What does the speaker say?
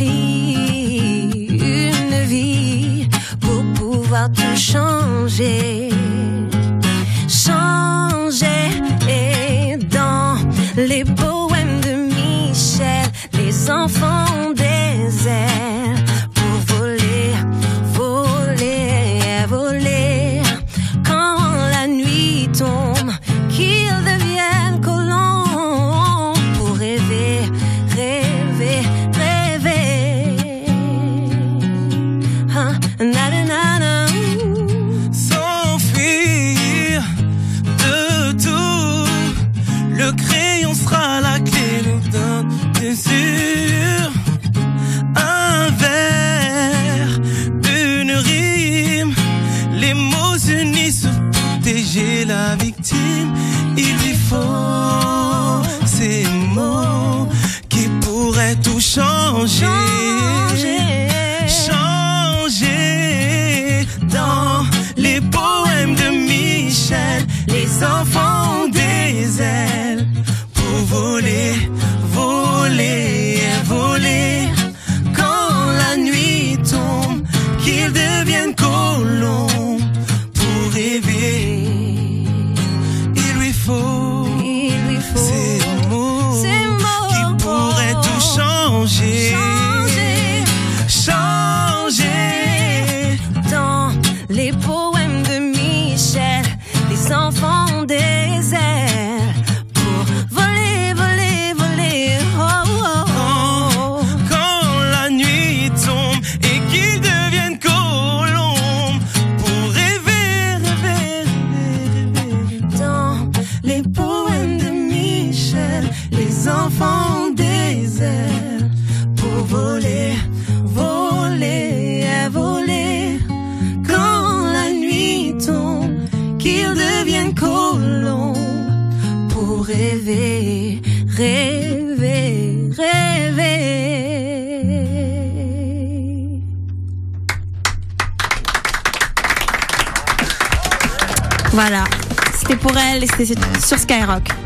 écrit une vie pour pouvoir tout changer. Changer et dans les poèmes de Michelle, les enfants des airs pour voler, voler, voler. Quand la nuit tombe, qu'ils deviennent colons pour rêver, rêver, rêver. Hein? Na-na-na-na. S'enfuir de tout, le crayon sera la clé d'un désir. Un verre, une rime, les mots unissent pour protéger la victime. Il lui faut ces mots qui pourraient tout changer. Changer dans les poèmes de Michelle, les enfants ont des ailes pour voler, voler, voler. Quand la nuit tombe, qu'ils deviennent colons pour rêver. Il lui faut ces mots qui pourraient tout changer. Changer dans les poèmes de Michelle, les enfants des airs pour voler, voler, voler. Oh, oh, oh. Quand la nuit tombe et qu'ils deviennent colombes pour rêver, rêver, rêver. Dans les poèmes de Michelle, les enfants des airs pour voler. Pour rêver, rêver, rêver. Voilà, c'était pour elle et c'était sur Skyrock.